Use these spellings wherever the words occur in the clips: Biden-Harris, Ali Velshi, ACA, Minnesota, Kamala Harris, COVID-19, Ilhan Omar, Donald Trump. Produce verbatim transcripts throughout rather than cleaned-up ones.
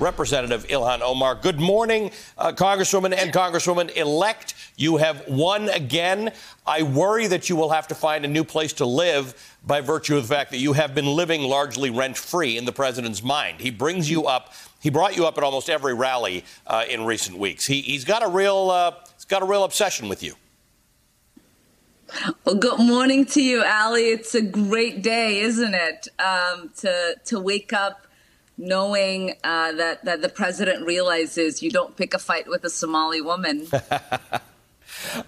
Representative Ilhan Omar. Good morning, uh, Congresswoman and Congresswoman-elect. You have won again. I worry that you will have to find a new place to live by virtue of the fact that you have been living largely rent-free in the president's mind. He brings you up. He brought you up at almost every rally uh, in recent weeks. He, he's got a real, uh, he's got a real obsession with you. Well, good morning to you, Allie. It's a great day, isn't it? Um, to to wake up knowing uh, that that the president realizes you don't pick a fight with a Somali woman.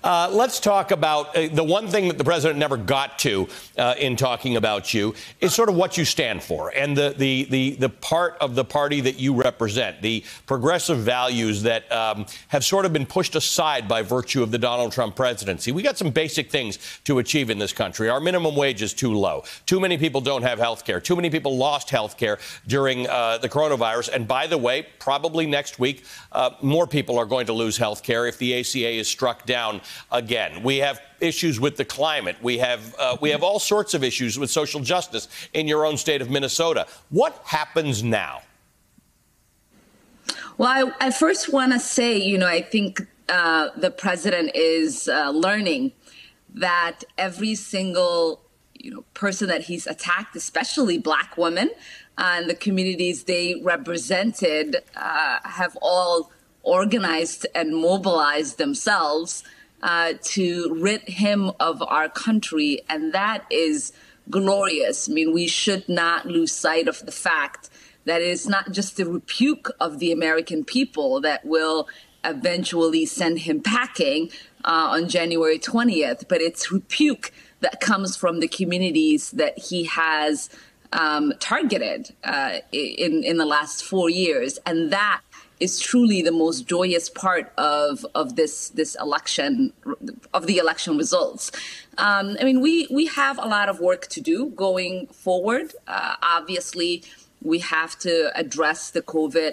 Uh, let's talk about uh, the one thing that the president never got to uh, in talking about you is sort of what you stand for and the the the, the part of the party that you represent, the progressive values that um, have sort of been pushed aside by virtue of the Donald Trump presidency. We got some basic things to achieve in this country. Our minimum wage is too low. Too many people don't have health care. Too many people lost health care during uh, the coronavirus. And by the way, probably next week, uh, more people are going to lose health care if the A C A is struck down again. We have issues with the climate. We have uh, we have all sorts of issues with social justice in your own state of Minnesota. What happens now? Well, I, I first want to say, you know, I think uh, the president is uh, learning that every single you know person that he's attacked, especially Black women and the communities they represented, uh, have all organized and mobilized themselves uh, to rid him of our country. And that is glorious. I mean, we should not lose sight of the fact that it's not just the rebuke of the American people that will eventually send him packing uh, on January twentieth, but it's rebuke that comes from the communities that he has um, targeted uh, in, in the last four years. And that is truly the most joyous part of of this this election, of the election results. Um, I mean, we we have a lot of work to do going forward. Uh, obviously, we have to address the COVID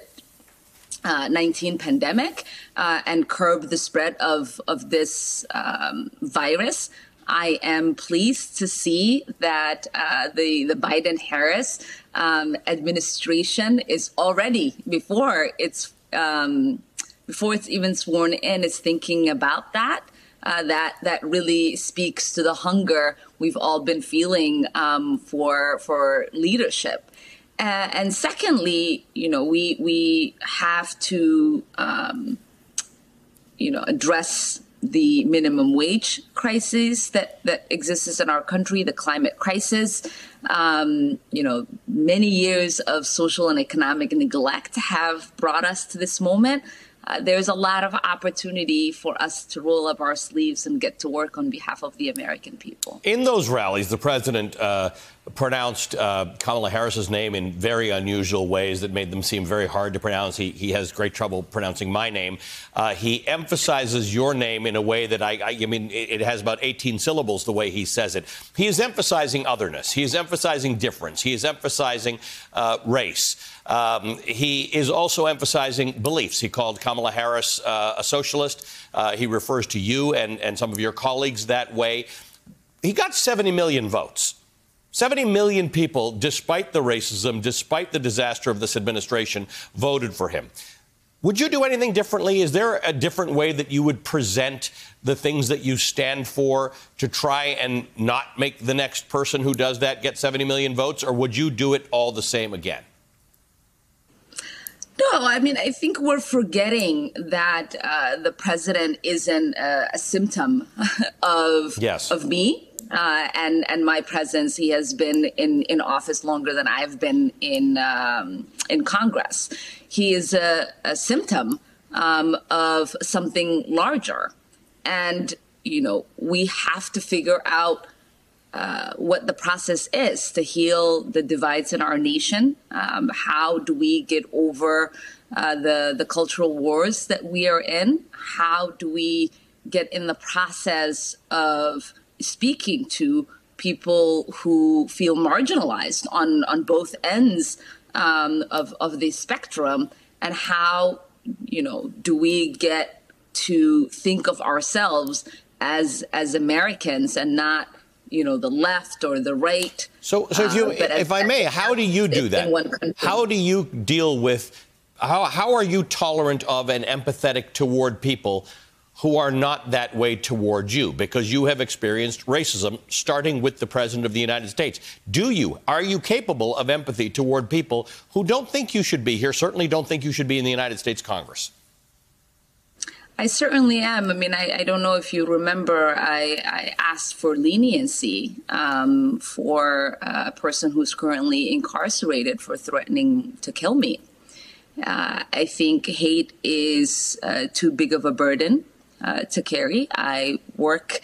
nineteen pandemic uh, and curb the spread of of this um, virus. I am pleased to see that uh, the, the Biden-Harris um, administration is already, before it's um, before it's even sworn in, is thinking about that. Uh, that that really speaks to the hunger we've all been feeling um, for for leadership. Uh, and secondly, you know, we we have to um, you know address the minimum wage crisis that, that exists in our country, the climate crisis, um, you know, many years of social and economic neglect have brought us to this moment. Uh, there's a lot of opportunity for us to roll up our sleeves and get to work on behalf of the American people. In those rallies, the president uh, pronounced uh, Kamala Harris's name in very unusual ways that made them seem very hard to pronounce. He, he has great trouble pronouncing my name. Uh, he emphasizes your name in a way that I, I, I mean, it, it has about eighteen syllables the way he says it. He is emphasizing otherness. He is emphasizing difference. He is emphasizing uh, race. Um, he is also emphasizing beliefs. He called Kamala Harris uh, a socialist. Uh, he refers to you and, and some of your colleagues that way. He got seventy million votes. seventy million people, despite the racism, despite the disaster of this administration, voted for him. Would you do anything differently? Is there a different way that you would present the things that you stand for to try and not make the next person who does that get seventy million votes? Or would you do it all the same again? No, I mean, I think we're forgetting that uh, the president isn't uh, a symptom of, yes. of me uh, and, and my presence. He has been in, in office longer than I've been in, um, in Congress. He is a, a symptom um, of something larger. And, you know, we have to figure out Uh, what the process is to heal the divides in our nation. Um, how do we get over uh, the, the cultural wars that we are in? How do we get in the process of speaking to people who feel marginalized on, on both ends um, of, of the spectrum? And how, you know, do we get to think of ourselves as, as Americans and not you know, the left or the right. So, so if you, uh, if I may, how do you do that? How do you deal with how, how are you tolerant of and empathetic toward people who are not that way toward you? Because you have experienced racism, starting with the President of the United States. Do you? Are you capable of empathy toward people who don't think you should be here, certainly don't think you should be in the United States Congress? I certainly am. I mean, I, I don't know if you remember, I, I asked for leniency um, for a person who's currently incarcerated for threatening to kill me. Uh, I think hate is uh, too big of a burden uh, to carry. I work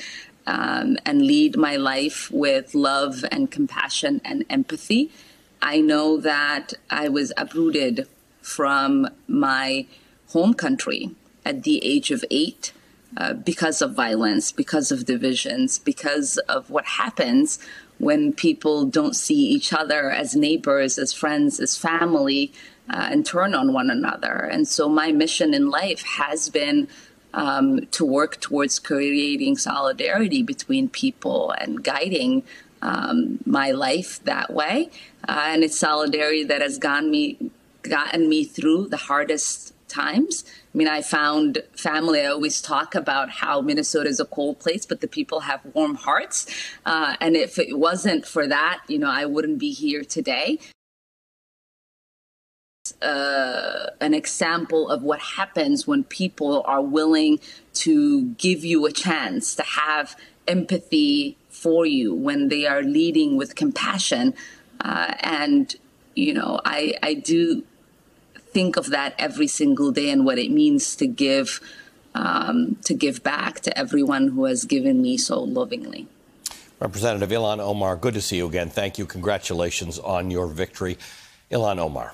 um, and lead my life with love and compassion and empathy. I know that I was uprooted from my home country at the age of eight, uh, because of violence, because of divisions, because of what happens when people don't see each other as neighbors, as friends, as family, uh, and turn on one another. And so my mission in life has been um, to work towards creating solidarity between people and guiding um, my life that way. Uh, and it's solidarity that has gotten me, gotten me through the hardest times. I mean, I found family. I always talk about how Minnesota is a cold place, but the people have warm hearts. Uh, and if it wasn't for that, you know, I wouldn't be here today. Uh, an example of what happens when people are willing to give you a chance, to have empathy for you, when they are leading with compassion. Uh, and, you know, I, I do think of that every single day and what it means to give, um, to give back to everyone who has given me so lovingly. Representative Ilhan Omar, good to see you again. Thank you. Congratulations on your victory. Ilhan Omar